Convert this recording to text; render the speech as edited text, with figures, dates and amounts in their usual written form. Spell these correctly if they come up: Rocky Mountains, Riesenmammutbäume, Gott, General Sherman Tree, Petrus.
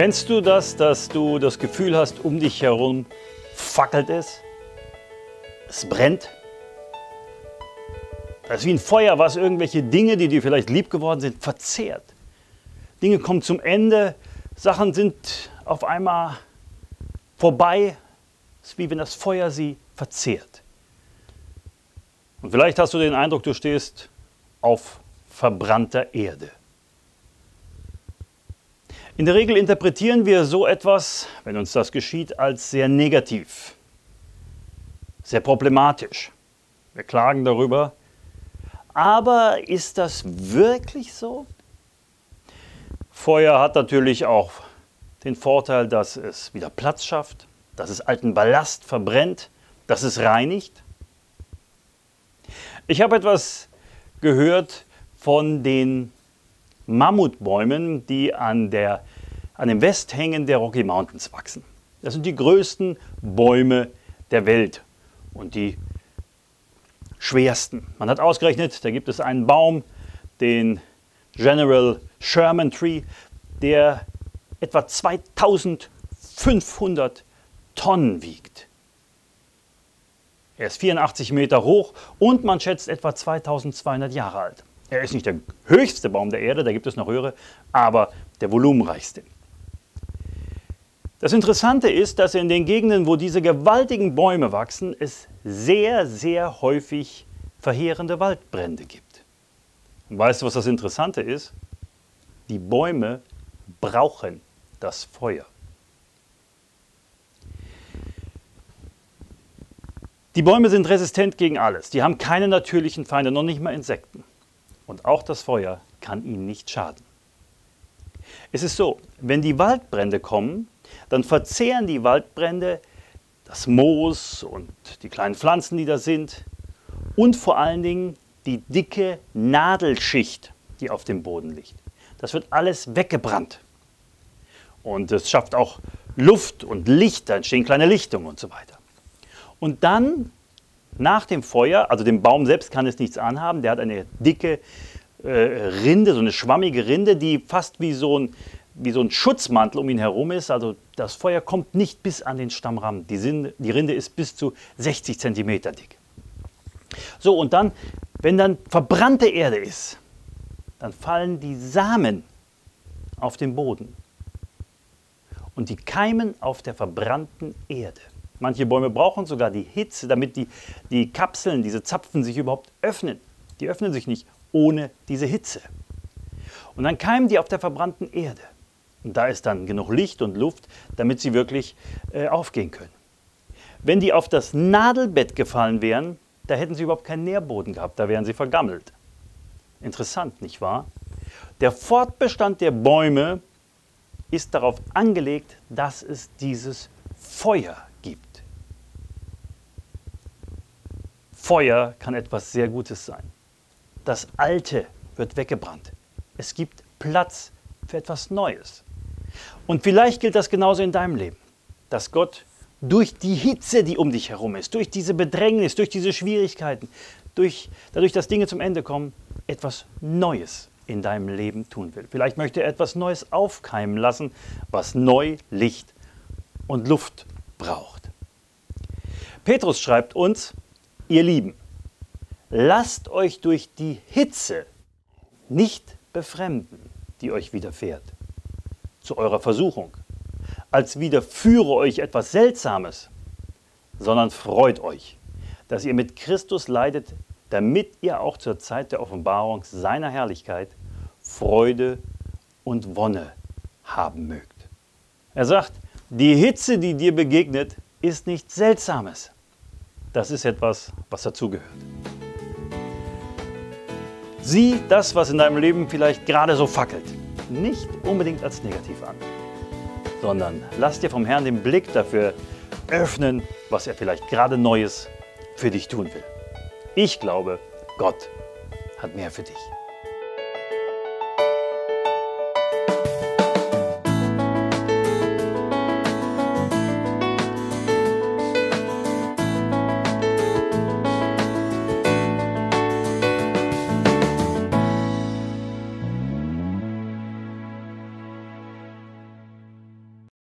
Kennst du das, dass du das Gefühl hast, um dich herum fackelt es? Es brennt? Das ist wie ein Feuer, was irgendwelche Dinge, die dir vielleicht lieb geworden sind, verzehrt. Dinge kommen zum Ende, Sachen sind auf einmal vorbei. Es ist wie wenn das Feuer sie verzehrt. Und vielleicht hast du den Eindruck, du stehst auf verbrannter Erde. In der Regel interpretieren wir so etwas, wenn uns das geschieht, als sehr negativ, sehr problematisch. Wir klagen darüber. Aber ist das wirklich so? Feuer hat natürlich auch den Vorteil, dass es wieder Platz schafft, dass es alten Ballast verbrennt, dass es reinigt. Ich habe etwas gehört von den Mammutbäumen, die an dem Westhängen der Rocky Mountains wachsen. Das sind die größten Bäume der Welt und die schwersten. Man hat ausgerechnet, da gibt es einen Baum, den General Sherman Tree, der etwa 2500 Tonnen wiegt. Er ist 84 Meter hoch und man schätzt etwa 2200 Jahre alt. Er ist nicht der höchste Baum der Erde, da gibt es noch höhere, aber der volumenreichste. Das Interessante ist, dass in den Gegenden, wo diese gewaltigen Bäume wachsen, es sehr, sehr häufig verheerende Waldbrände gibt. Und weißt du, was das Interessante ist? Die Bäume brauchen das Feuer. Die Bäume sind resistent gegen alles. Die haben keine natürlichen Feinde, noch nicht mal Insekten. Und auch das Feuer kann ihnen nicht schaden. Es ist so, wenn die Waldbrände kommen, dann verzehren die Waldbrände das Moos und die kleinen Pflanzen, die da sind, und vor allen Dingen die dicke Nadelschicht, die auf dem Boden liegt. Das wird alles weggebrannt. Und es schafft auch Luft und Licht, da entstehen kleine Lichtungen und so weiter. Und dann, nach dem Feuer, also dem Baum selbst kann es nichts anhaben, der hat eine dicke Rinde, so eine schwammige Rinde, die fast wie so ein Schutzmantel um ihn herum ist. Also das Feuer kommt nicht bis an den Stammrahmen. Die Rinde ist bis zu 60 cm dick. So, und dann, wenn dann verbrannte Erde ist, dann fallen die Samen auf den Boden. Und die keimen auf der verbrannten Erde. Manche Bäume brauchen sogar die Hitze, damit die Kapseln, diese Zapfen sich überhaupt öffnen. Die öffnen sich nicht ohne diese Hitze. Und dann keimen die auf der verbrannten Erde. Und da ist dann genug Licht und Luft, damit sie wirklich aufgehen können. Wenn die auf das Nadelbett gefallen wären, da hätten sie überhaupt keinen Nährboden gehabt, da wären sie vergammelt. Interessant, nicht wahr? Der Fortbestand der Bäume ist darauf angelegt, dass es dieses Feuer gibt. Feuer kann etwas sehr Gutes sein. Das Alte wird weggebrannt. Es gibt Platz für etwas Neues. Und vielleicht gilt das genauso in deinem Leben, dass Gott durch die Hitze, die um dich herum ist, durch diese Bedrängnis, durch diese Schwierigkeiten, dadurch, dass Dinge zum Ende kommen, etwas Neues in deinem Leben tun will. Vielleicht möchte er etwas Neues aufkeimen lassen, was neu Licht und Luft braucht. Petrus schreibt uns: Ihr Lieben, lasst euch durch die Hitze nicht befremden, die euch widerfährt, zu eurer Versuchung, als widerführe euch etwas Seltsames, sondern freut euch, dass ihr mit Christus leidet, damit ihr auch zur Zeit der Offenbarung seiner Herrlichkeit Freude und Wonne haben mögt. Er sagt, die Hitze, die dir begegnet, ist nichts Seltsames. Das ist etwas, was dazugehört. Sieh das, was in deinem Leben vielleicht gerade so fackelt, nicht unbedingt als negativ an, sondern lass dir vom Herrn den Blick dafür öffnen, was er vielleicht gerade Neues für dich tun will. Ich glaube, Gott hat mehr für dich.